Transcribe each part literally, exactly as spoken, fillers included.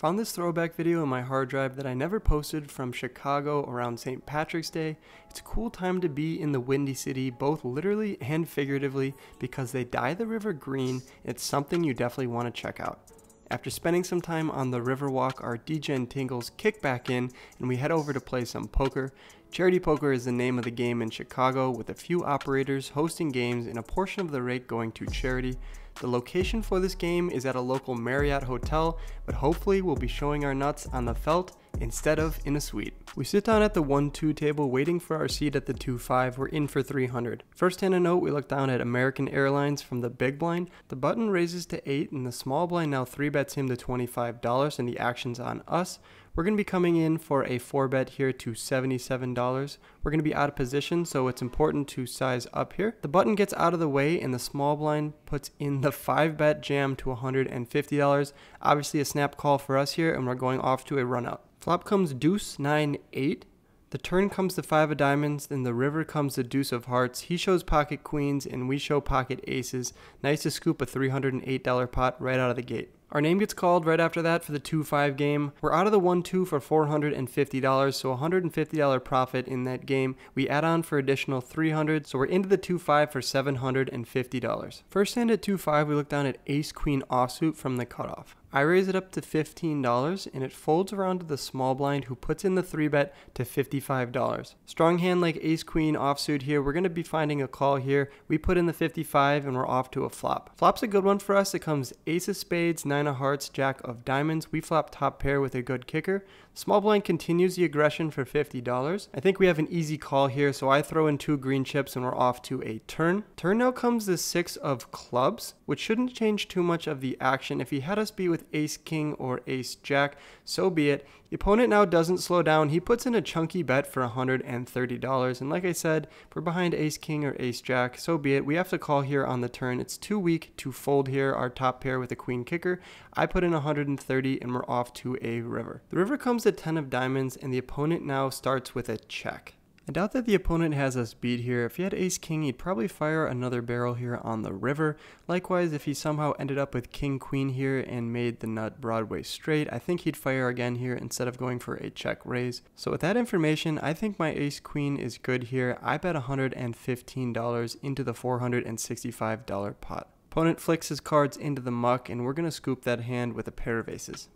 Found this throwback video in my hard drive that I never posted from Chicago around Saint Patrick's Day. It's a cool time to be in the Windy City, both literally and figuratively, because they dye the river green. It's something you definitely want to check out. After spending some time on the Riverwalk, our D Gen Tingles kick back in and we head over to play some poker. Charity poker is the name of the game in Chicago, with a few operators hosting games and a portion of the rate going to charity. The location for this game is at a local Marriott hotel, but hopefully we'll be showing our nuts on the felt instead of in a suite. We sit down at the one two table waiting for our seat at the two five, we're in for three hundred. First hand a note, we look down at American Airlines from the big blind. The button raises to eight and the small blind now three bets him to twenty-five dollars and the action's on us. We're going to be coming in for a four bet here to seventy-seven dollars. We're going to be out of position, so it's important to size up here. The button gets out of the way and the small blind puts in the five bet jam to one hundred fifty dollars. Obviously a snap call for us here and we're going off to a run out. Flop comes deuce, nine, eight. The turn comes the five of diamonds, then the river comes the deuce of hearts. He shows pocket queens and we show pocket aces. Nice to scoop a three hundred eight dollar pot right out of the gate. Our name gets called right after that for the two five game. We're out of the one two for four hundred fifty dollars, so one hundred fifty dollar profit in that game. We add on for additional three hundred dollars, so we're into the two five for seven hundred fifty dollars. First hand at two five, we look down at ace-queen offsuit from the cutoff. I raise it up to fifteen dollars, and it folds around to the small blind, who puts in the three bet to fifty-five dollars. Strong hand like ace-queen offsuit here, we're going to be finding a call here. We put in the fifty-five, and we're off to a flop. Flop's a good one for us. It comes ace of spades, nine of hearts, jack of diamonds. We flop top pair with a good kicker. Small blind continues the aggression for fifty dollars. I think we have an easy call here, so I throw in two green chips and we're off to a turn. Turn now comes the six of clubs, which shouldn't change too much of the action. If he had us be with ace king or ace jack, so be it. The opponent now doesn't slow down. He puts in a chunky bet for one hundred thirty dollars. And like I said, if we're behind ace king or ace jack, so be it. We have to call here on the turn. It's too weak to fold here, our top pair with a queen kicker. I put in one hundred thirty and we're off to a river. The river comes the ten of diamonds and the opponent now starts with a check. I doubt that the opponent has us beat here. If he had ace king, he'd probably fire another barrel here on the river. Likewise, if he somehow ended up with king queen here and made the nut Broadway straight, I think he'd fire again here instead of going for a check raise. So with that information, I think my ace queen is good here. I bet one hundred fifteen dollars into the four hundred sixty-five dollar pot. Opponent flicks his cards into the muck and we're going to scoop that hand with a pair of aces.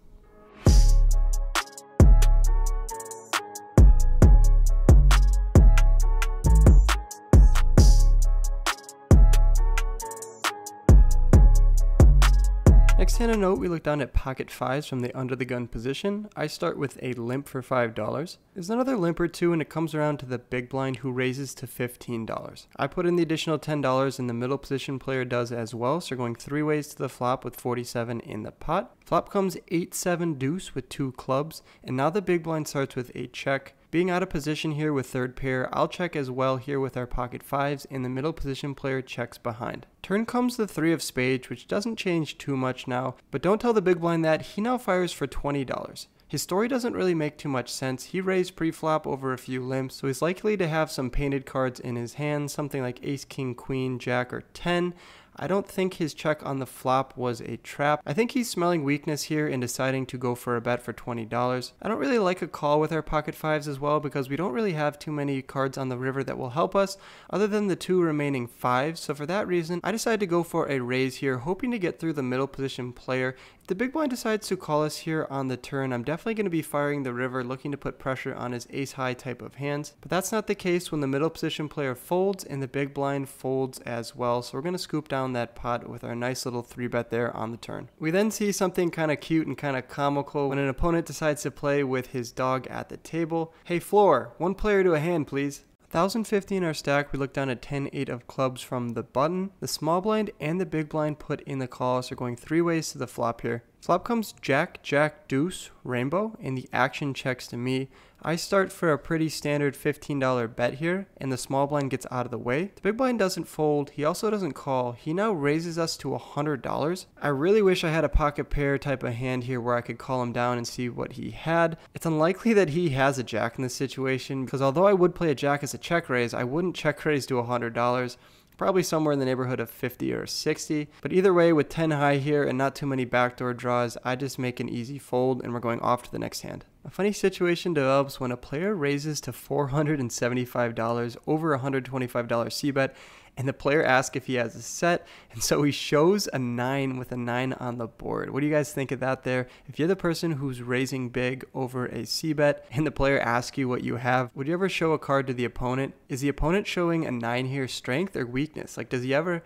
Next hand a note, we look down at pocket fives from the under the gun position. I start with a limp for five dollars. There's another limp or two and it comes around to the big blind, who raises to fifteen dollars. I put in the additional ten dollars and the middle position player does as well, so going three ways to the flop with forty-seven in the pot. Flop comes eight seven deuce with two clubs and now the big blind starts with a check. Being out of position here with third pair, I'll check as well here with our pocket fives and the middle position player checks behind. Turn comes the three of spades, which doesn't change too much now, but don't tell the big blind that. He now fires for twenty dollars. His story doesn't really make too much sense. He raised pre-flop over a few limps, so he's likely to have some painted cards in his hand, something like ace, king, queen, jack, or ten. I don't think his check on the flop was a trap. I think he's smelling weakness here and deciding to go for a bet for twenty dollars. I don't really like a call with our pocket fives as well, because we don't really have too many cards on the river that will help us other than the two remaining fives. So for that reason, I decide to go for a raise here, hoping to get through the middle position player. If the big blind decides to call us here on the turn, I'm definitely going to be firing the river, looking to put pressure on his ace high type of hands. But that's not the case when the middle position player folds and the big blind folds as well. So we're going to scoop down that pot with our nice little three bet there on the turn. We then see something kind of cute and kind of comical when an opponent decides to play with his dog at the table. Hey floor, one player to a hand please. one thousand fifty in our stack, we look down at ten eight of clubs from the button. The small blind and the big blind put in the call, so going three ways to the flop here. Flop comes jack, jack, deuce, rainbow, and the action checks to me. I start for a pretty standard fifteen dollar bet here, and the small blind gets out of the way. The big blind doesn't fold, he also doesn't call. He now raises us to one hundred dollars. I really wish I had a pocket pair type of hand here where I could call him down and see what he had. It's unlikely that he has a jack in this situation, because although I would play a jack as a check raise, I wouldn't check raise to one hundred dollars. probably somewhere in the neighborhood of fifty or sixty. But either way, with ten high here and not too many backdoor draws, I just make an easy fold and we're going off to the next hand. A funny situation develops when a player raises to four hundred seventy-five dollars over one hundred twenty-five dollars c-bet, and the player asks if he has a set, and so he shows a nine with a nine on the board. What do you guys think of that there? If you're the person who's raising big over a c-bet and the player asks you what you have, would you ever show a card to the opponent? Is the opponent showing a nine here strength or weakness? Like, does he ever...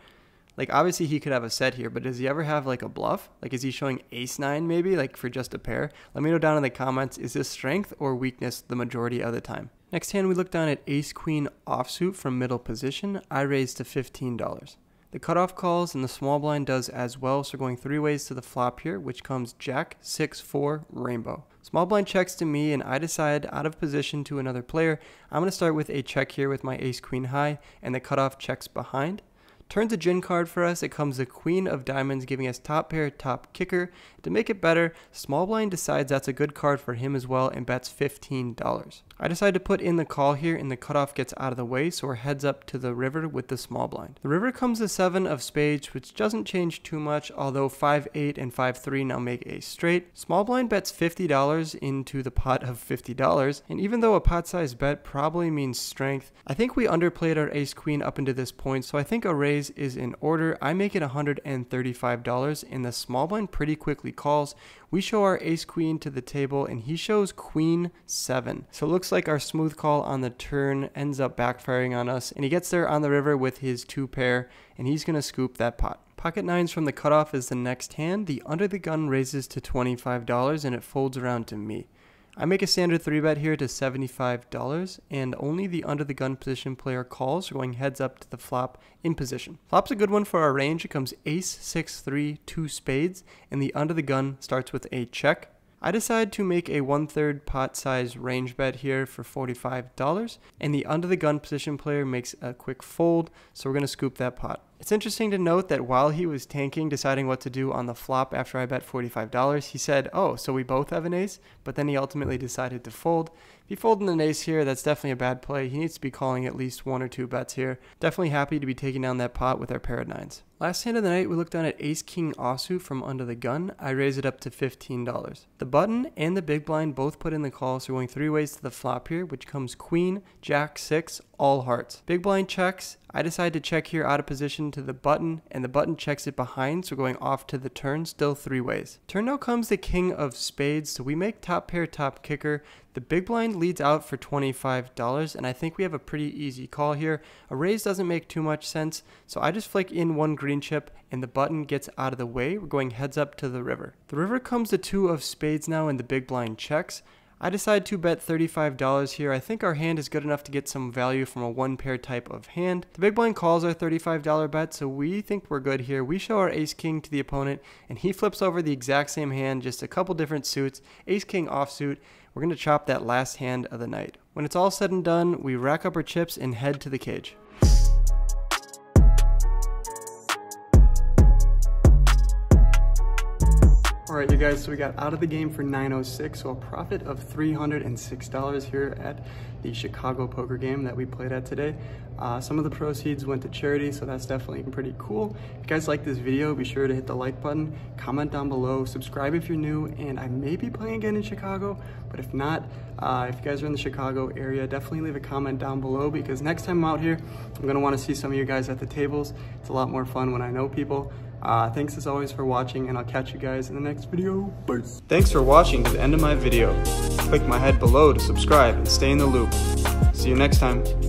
Like, obviously he could have a set here, but does he ever have like a bluff? Like, is he showing ace nine maybe, like for just a pair? Let me know down in the comments, is this strength or weakness the majority of the time? Next hand, we look down at ace queen offsuit from middle position. I raised to fifteen dollars. The cutoff calls and the small blind does as well, so going three ways to the flop here, which comes jack, six, four, rainbow. Small blind checks to me and I decide out of position to another player. I'm going to start with a check here with my ace queen high, and the cutoff checks behind. Turns a gin card for us. It comes the queen of diamonds, giving us top pair, top kicker. To make it better, small blind decides that's a good card for him as well and bets fifteen dollars. I decide to put in the call here and the cutoff gets out of the way, so we're heads up to the river with the small blind. The river comes the seven of spades, which doesn't change too much, although five, eight, and five, three now make a straight. Small blind bets fifty dollars into the pot of fifty dollars, and even though a pot size bet probably means strength, I think we underplayed our ace queen up into this point, so I think a raise is in order. I make it one hundred thirty-five dollars and the small blind pretty quickly calls. We show our ace queen to the table and he shows queen seven. So it looks like our smooth call on the turn ends up backfiring on us, and he gets there on the river with his two pair and he's going to scoop that pot. Pocket nines from the cutoff is the next hand. The under the gun raises to twenty-five dollars and it folds around to me. I make a standard three bet here to seventy-five dollars, and only the under the gun position player calls, going heads up to the flop in position. Flop's a good one for our range. It comes ace, six, three, two spades, and the under the gun starts with a check. I decide to make a one-third pot size range bet here for forty-five dollars, and the under the gun position player makes a quick fold, so we're going to scoop that pot. It's interesting to note that while he was tanking, deciding what to do on the flop after I bet forty-five dollars, he said, oh, so we both have an ace, but then he ultimately decided to fold. If he folded an ace here, that's definitely a bad play. He needs to be calling at least one or two bets here. Definitely happy to be taking down that pot with our pair of nines. Last hand of the night, we look down at ace-king offsuit from under the gun. I raise it up to fifteen dollars. The button and the big blind both put in the call, so we're going three ways to the flop here, which comes queen, jack, six, all hearts. Big blind checks. I decide to check here out of position to the button, and the button checks it behind, so going off to the turn, still three ways. Turn now comes the king of spades, so we make top pair, top kicker. The big blind leads out for twenty-five dollars, and I think we have a pretty easy call here. A raise doesn't make too much sense, so I just flick in one green chip, and the button gets out of the way. We're going heads up to the river. The river comes the two of spades now, and the big blind checks. I decide to bet thirty-five dollars here. I think our hand is good enough to get some value from a one pair type of hand. The big blind calls our thirty-five dollar bet, so we think we're good here. We show our ace king to the opponent, and he flips over the exact same hand, just a couple different suits, ace king offsuit. We're going to chop that last hand of the night. When it's all said and done, we rack up our chips and head to the cage. Alright you guys, so we got out of the game for nine oh six, so a profit of three hundred six dollars here at the Chicago poker game that we played at today. Uh, some of the proceeds went to charity, so that's definitely pretty cool. If you guys like this video, be sure to hit the like button, comment down below, subscribe if you're new, and I may be playing again in Chicago, but if not, uh, if you guys are in the Chicago area, definitely leave a comment down below, because next time I'm out here, I'm going to want to see some of you guys at the tables. It's a lot more fun when I know people. Uh, thanks as always for watching, and I'll catch you guys in the next video. Peace. Thanks for watching to the end of my video. Click my head below to subscribe and stay in the loop. See you next time.